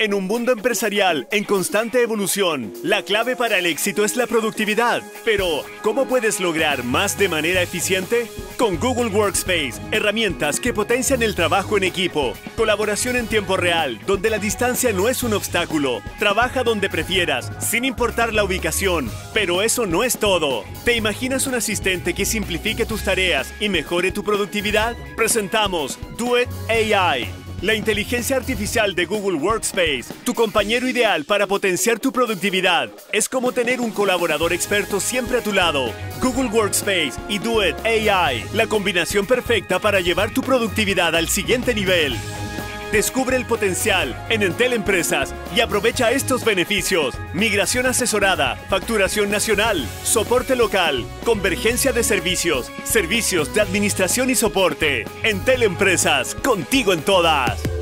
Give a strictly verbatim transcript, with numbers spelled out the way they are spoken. En un mundo empresarial en constante evolución, la clave para el éxito es la productividad. Pero, ¿cómo puedes lograr más de manera eficiente? Con Google Workspace, herramientas que potencian el trabajo en equipo, colaboración en tiempo real, donde la distancia no es un obstáculo. Trabaja donde prefieras, sin importar la ubicación. Pero eso no es todo. ¿Te imaginas un asistente que simplifique tus tareas y mejore tu productividad? Presentamos Duet A I. La inteligencia artificial de Google Workspace, tu compañero ideal para potenciar tu productividad. Es como tener un colaborador experto siempre a tu lado. Google Workspace y Duet A I, la combinación perfecta para llevar tu productividad al siguiente nivel. Descubre el potencial en Entel Empresas y aprovecha estos beneficios. Migración asesorada, facturación nacional, soporte local, convergencia de servicios, servicios de administración y soporte. Entel Empresas, contigo en todas.